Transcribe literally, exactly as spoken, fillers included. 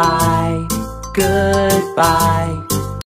Goodbye, goodbye.